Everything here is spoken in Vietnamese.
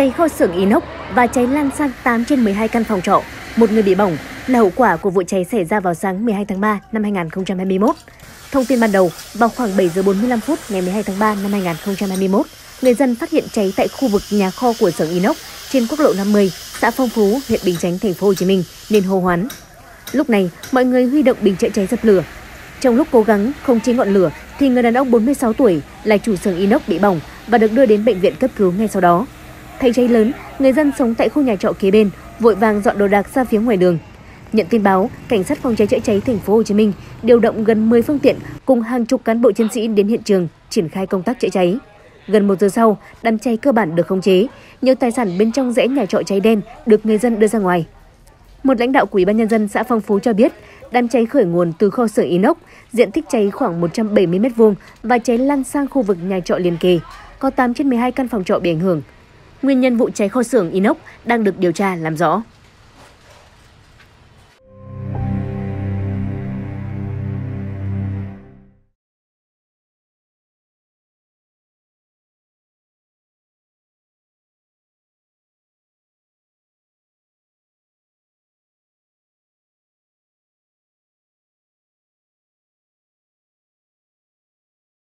cháy kho xưởng inox và cháy lan sang 8 trên 12 căn phòng trọ. Một người bị bỏng là hậu quả của vụ cháy xảy ra vào sáng 12 tháng 3 năm 2021. Thông tin ban đầu, vào khoảng 7 giờ 45 phút ngày 12 tháng 3 năm 2021, người dân phát hiện cháy tại khu vực nhà kho của xưởng inox trên quốc lộ 50, xã Phong Phú, huyện Bình Chánh, thành phố Hồ Chí Minh nên hô hoán. Lúc này, mọi người huy động bình chữa cháy dập lửa. Trong lúc cố gắng khống chế ngọn lửa thì người đàn ông 46 tuổi là chủ xưởng inox bị bỏng và được đưa đến bệnh viện cấp cứu ngay sau đó. Thấy cháy lớn, người dân sống tại khu nhà trọ kế bên vội vàng dọn đồ đạc ra phía ngoài đường. Nhận tin báo, cảnh sát phòng cháy chữa cháy thành phố Hồ Chí Minh điều động gần 10 phương tiện cùng hàng chục cán bộ chiến sĩ đến hiện trường triển khai công tác chữa cháy. Gần 1 giờ sau, đám cháy cơ bản được khống chế, nhiều tài sản bên trong rễ nhà trọ cháy đen được người dân đưa ra ngoài. Một lãnh đạo của Ủy ban nhân dân xã Phong Phú cho biết, đám cháy khởi nguồn từ kho xưởng inox, diện tích cháy khoảng 170 m2 và cháy lan sang khu vực nhà trọ liền kề, có 8 trên 12 căn phòng trọ bị ảnh hưởng. Nguyên nhân vụ cháy kho xưởng inox đang được điều tra làm rõ.